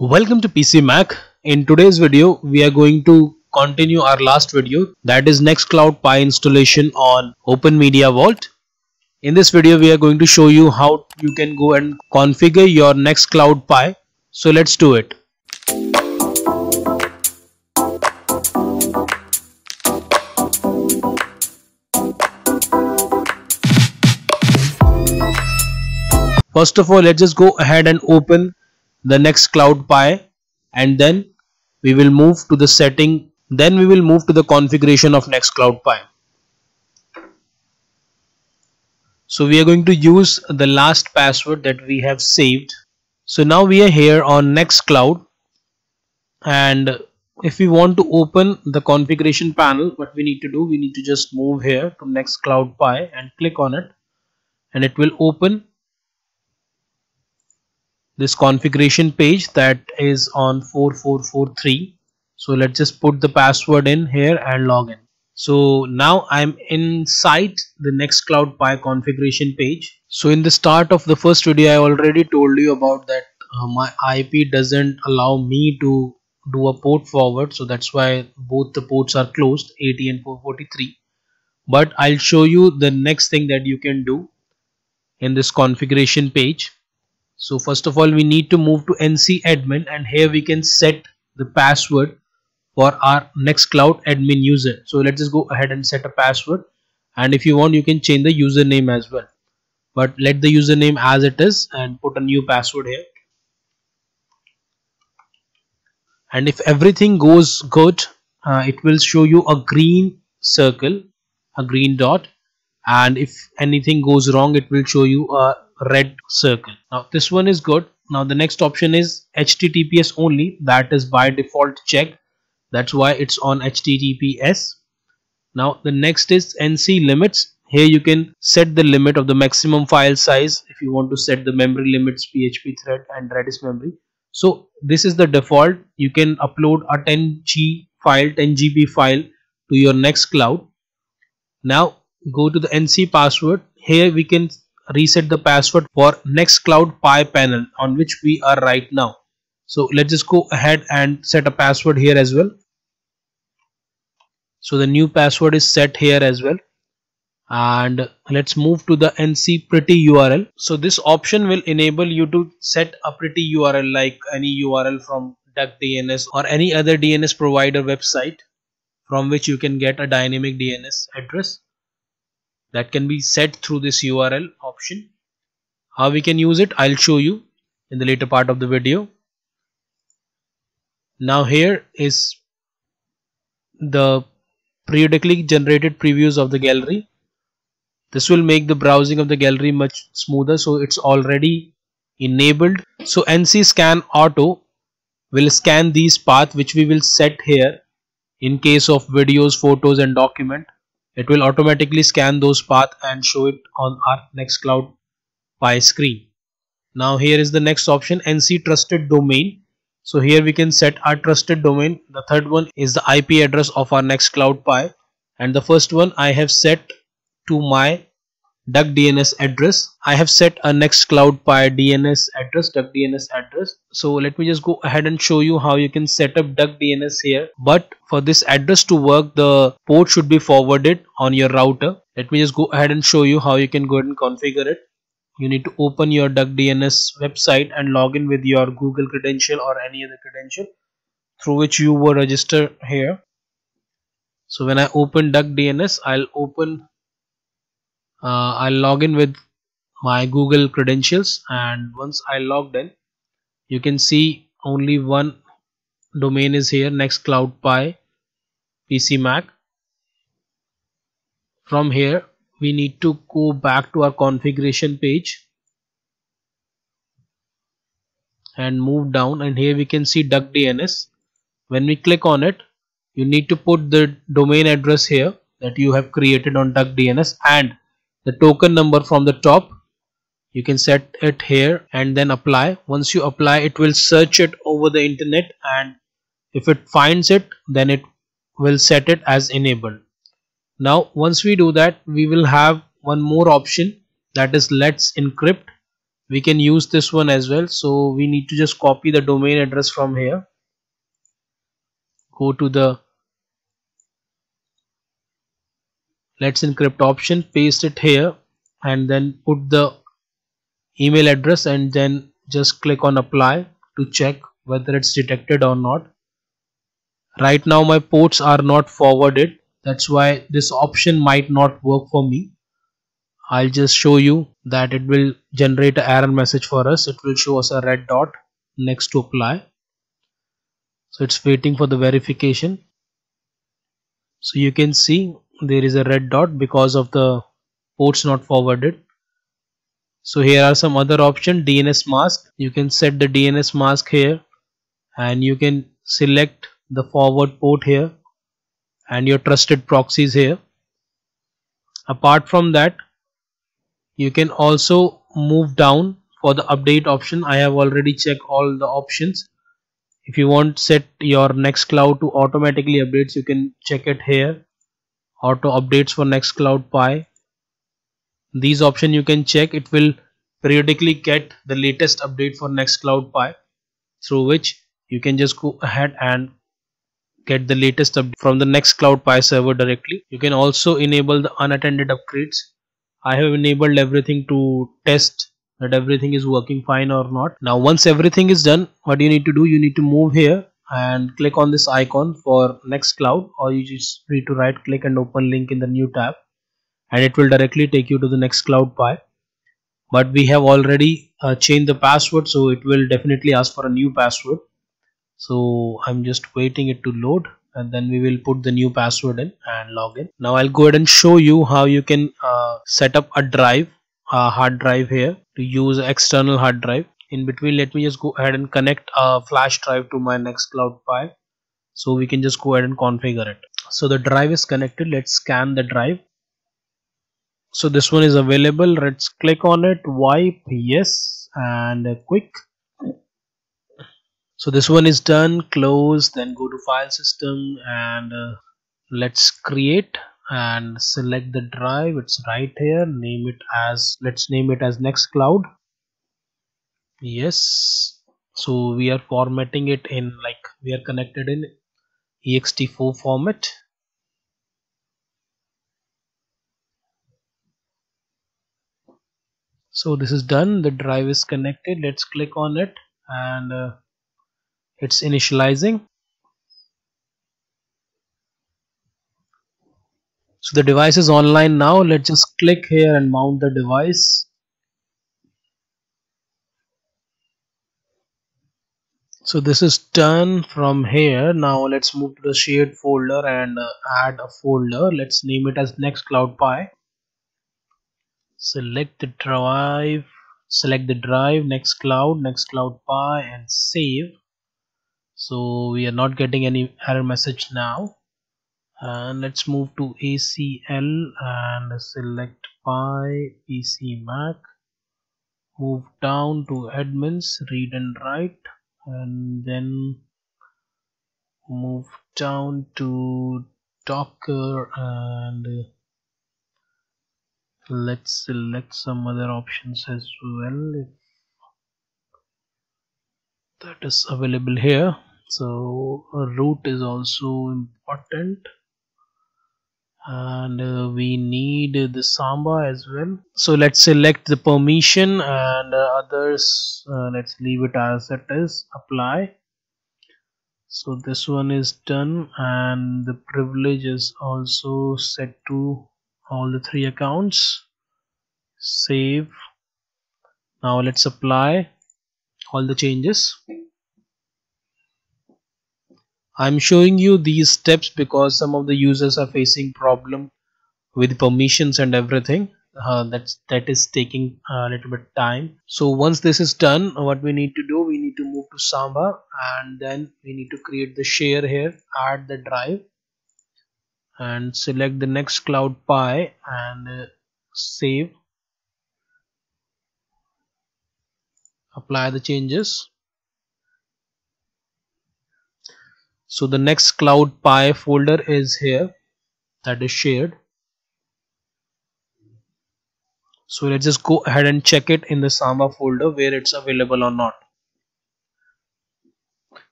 Welcome to PC Mac. In today's video, we are going to continue our last video, that is NextCloudPi installation on OpenMediaVault. In this video, we are going to show you how you can go and configure your NextCloudPi. So let's do it. First of all, let's just go ahead and open the NextCloudPi, and then we will move to the setting, then we will move to the configuration of NextCloudPi. So we are going to use the last password that we have saved. So now we are here on NextCloud, and if we want to open the configuration panel, what we need to do, we need to just move here to NextCloudPi and click on it, and it will open this configuration page that is on 4443. So let's just put the password in here and log in. So now I'm inside the NextCloudPi configuration page. So in the start of the first video, I already told you about that my IP doesn't allow me to do a port forward. So that's why both the ports are closed, 80 and 443. But I'll show you the next thing that you can do in this configuration page. So first of all, we need to move to NC admin, and here we can set the password for our NextCloud admin user. So let's just go ahead and set a password, and if you want, you can change the username as well. But let the username as it is and put a new password here. And if everything goes good, it will show you a green circle, a green dot, and if anything goes wrong, it will show you a red circle. Now this one is good. Now the next option is HTTPS only. That is by default checked, that's why it's on HTTPS. Now the next is NC limits. Here you can set the limit of the maximum file size if you want to set the memory limits, PHP thread and Redis memory. So this is the default. You can upload a 10 GB file to your NextCloud. Now go to the NC password. Here we can reset the password for NextCloudPi panel on which we are right now. So let's just go ahead and set a password here as well. So the new password is set here as well. And let's move to the NC pretty URL. So this option will enable you to set a pretty URL, like any URL from Duck DNS or any other DNS provider website, from which you can get a dynamic DNS address that can be set through this URL option. How we can use it, I'll show you in the later part of the video. Now here is the periodically generated previews of the gallery. This will make the browsing of the gallery much smoother, so it's already enabled. So NC scan auto will scan these paths which we will set here in case of videos, photos and document. It will automatically scan those paths and show it on our NextCloudPi screen. Now here is the next option, NC trusted domain. So here we can set our trusted domain. The third one is the IP address of our NextCloudPi, and the first one I have set to my Duck DNS address. I have set a NextCloudPi DNS address, Duck DNS address. So let me just go ahead and show you how you can set up Duck DNS here. But for this address to work, the port should be forwarded on your router. Let me just go ahead and show you how you can go ahead and configure it. You need to open your Duck DNS website and log in with your Google credential or any other credential through which you were registered here. So when I open Duck DNS, I'll log in with my Google credentials, and once I logged in, you can see only one domain is here, NextCloudPi PC Mac. From here we need to go back to our configuration page and move down, and here we can see Duck DNS. When we click on it, you need to put the domain address here that you have created on Duck DNS, and the token number from the top. You can set it here and then apply. Once you apply, it will search it over the internet, and if it finds it, then it will set it as enabled. Now once we do that, we will have one more option, that is Let's Encrypt. we can use this one as well. So we need to just copy the domain address from here, go to the Let's Encrypt option, paste it here, and then put the email address and then just click on apply to check whether it's detected or not. Right now my ports are not forwarded, that's why this option might not work for me. I'll just show you that it will generate an error message for us. It will show us a red dot next to apply. So it's waiting for the verification. So you can see there is a red dot because of the ports not forwarded. So here are some other options. DNS mask, you can set the DNS mask here, and you can select the forward port here and your trusted proxies here. Apart from that, you can also move down for the update option. I have already checked all the options. If you want set your NextCloud to automatically updates, you can check it here. Auto updates for NextCloudPi. These options you can check. It will periodically get the latest update for NextCloudPi, through which you can just go ahead and get the latest update from the NextCloudPi server directly. You can also enable the unattended upgrades. I have enabled everything to test that everything is working fine or not. Now once everything is done, what you need to do, you need to move here and click on this icon for NextCloud, or you just need to right click and open link in the new tab, and it will directly take you to the NextCloudPi. But we have already changed the password, so it will definitely ask for a new password. So I'm just waiting it to load, and then we will put the new password in and log in. Now I'll go ahead and show you how you can set up a drive, a hard drive here, to use external hard drive. In between, let me just go ahead and connect a flash drive to my NextCloudPi, so we can just go ahead and configure it. So the drive is connected. Let's scan the drive. So this one is available. Let's click on it, wipe, yes, and quick. So this one is done, close, then go to file system, and let's create and select the drive. It's right here. Name it as, let's name it as NextCloud. Yes, so we are formatting it in, like, we are connected in ext4 format. So this is done, the drive is connected. Let's click on it, and it's initializing. So the device is online now. Let's just click here and mount the device. So this is done from here. Now let's move to the shared folder and add a folder. Let's name it as NextCloudPi. Select the drive, NextCloud, NextCloudPi, and save. So we are not getting any error message now, and let's move to ACL and select Pi PC Mac. Move down to admins, read and write, and then move down to Docker, and let's select some other options as well if that is available here. So root is also important, and we need the Samba as well. So let's select the permission, and others let's leave it as it is, apply. So this one is done, and the privilege is also set to all the three accounts. Save. Now let's apply all the changes. I'm showing you these steps because some of the users are facing problem with permissions and everything. That is taking a little bit time. So once this is done, what we need to do, we need to move to Samba, and then we need to create the share here, add the drive, and select the NextCloudPi, and save, apply the changes. So the NextCloudPi folder is here, that is shared. So let's just go ahead and check it in the Samba folder where it's available or not.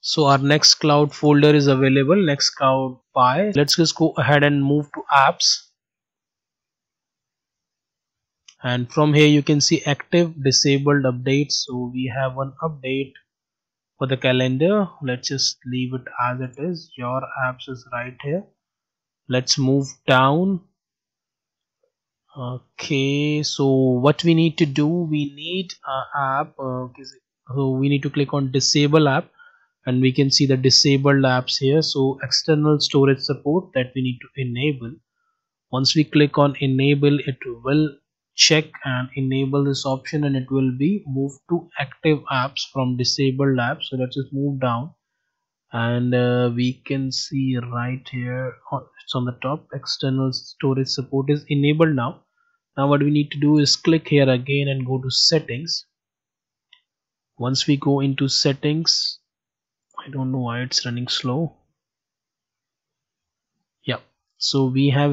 So our NextCloud folder is available, NextCloudPi. Let's just go ahead and move to apps. And from here you can see active, disabled, updates. So we have one update for the calendar. Let's just leave it as it is. Your apps is right here. Let's move down. Okay, so what we need to do, we need an app. So we need to click on disable app and we can see the disabled apps here. So external storage support that we need to enable. Once we click on enable, it will check and enable this option and it will be moved to active apps from disabled apps. So let's just move down and we can see right here, it's on the top, external storage support is enabled now. Now what we need to do is click here again and go to settings. Once we go into settings, I don't know why it's running slow. Yeah, so we have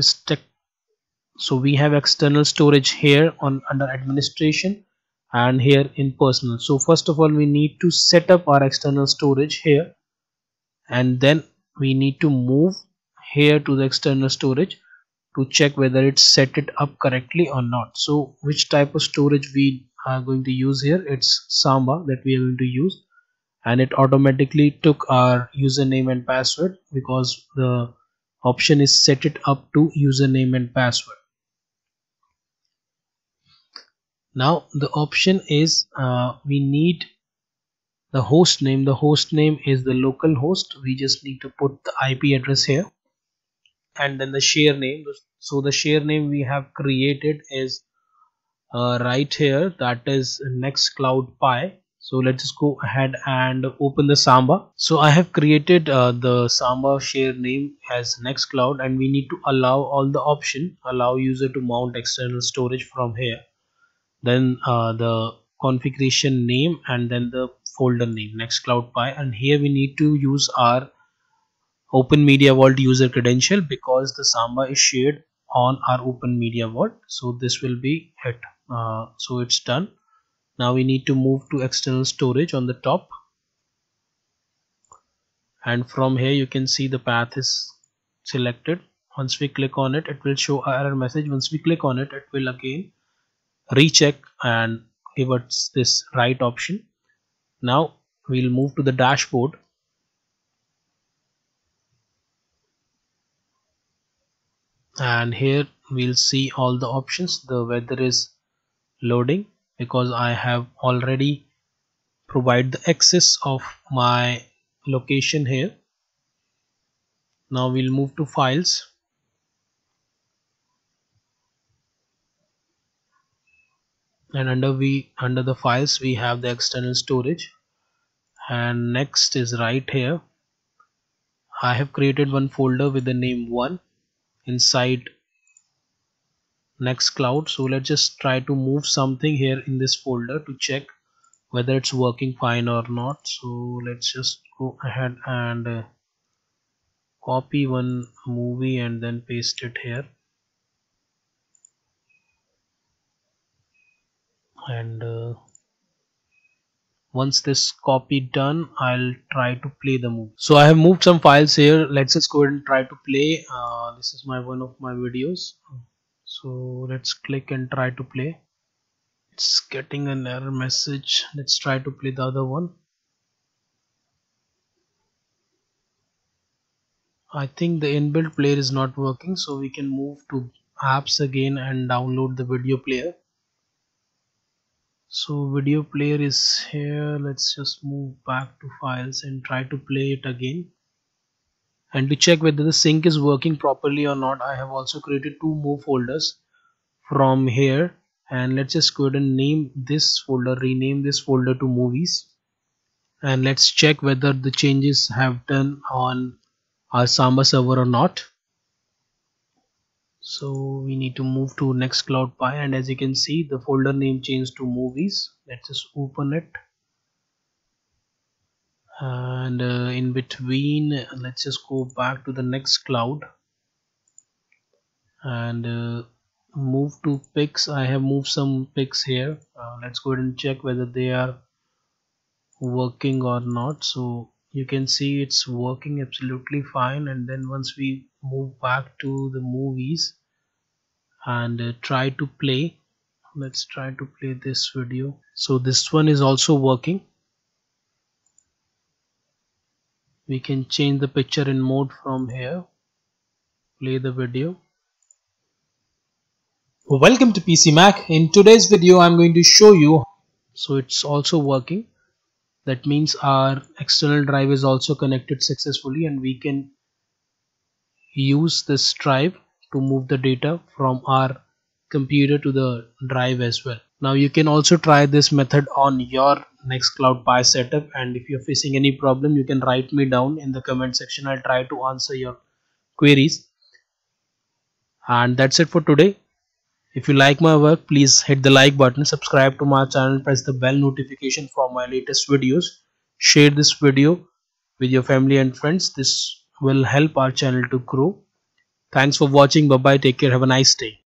external storage here under administration and here in personal. So first of all we need to set up our external storage here and then we need to move here to the external storage to check whether it's set it up correctly or not. So which type of storage we are going to use here, it's Samba that we are going to use, and it automatically took our username and password because the option is set it up to username and password. Now the option is we need the host name. The host name is the local host. We just need to put the IP address here and then the share name. So the share name we have created is right here, that is NextCloudPi. So let's just go ahead and open the Samba. So I have created the Samba share name as NextCloud and we need to allow all the option, allow user to mount external storage from here. Then the configuration name and then the folder name NextCloudPi, and here we need to use our OpenMediaVault user credential because the Samba is shared on our OpenMediaVault. So this will be it. So it's done. Now we need to move to external storage on the top, and from here you can see the path is selected. Once we click on it, it will show error message. Once we click on it, it will again recheck and give us this right option. Now we'll move to the dashboard. And here we'll see all the options. The weather is loading because I have already provided the access of my location here. Now we'll move to files. And under the files we have the external storage, and next is right here. I have created one folder with the name 1 inside NextCloud. So let's just try to move something here in this folder to check whether it's working fine or not. So let's just go ahead and copy one movie and then paste it here. And once this copy done, I'll try to play the movie. So I have moved some files here. Let's just go ahead and try to play. This is one of my videos. So let's click and try to play. It's getting an error message. Let's try to play the other one. I think the inbuilt player is not working, so we can move to apps again and download the video player. So video player is here. Let's just move back to files and try to play it again. And to check whether the sync is working properly or not, I have also created two more folders from here. And let's just go ahead and name this folder, rename this folder to movies. And let's check whether the changes have done on our Samba server or not. So we need to move to NextCloudPi, and as you can see the folder name changed to movies. Let's just open it, and in between let's just go back to the NextCloud and move to pics. I have moved some pics here. Let's go ahead and check whether they are working or not. So you can see it's working absolutely fine, and then once we move back to the movies and try to play, let's try to play this video. So this one is also working. We can change the picture in mode from here, play the video. Welcome to PC Mac. In today's video I'm going to show you, so it's also working. That means our external drive is also connected successfully, and we can use this drive to move the data from our computer to the drive as well. Now you can also try this method on your NextCloudPi setup, and if you're facing any problem you can write me down in the comment section. I'll try to answer your queries. And that's it for today. If you like my work, please hit the like button, subscribe to my channel, press the bell notification for my latest videos, share this video with your family and friends. This will help our channel to grow. Thanks for watching. Bye bye. Take care. Have a nice day.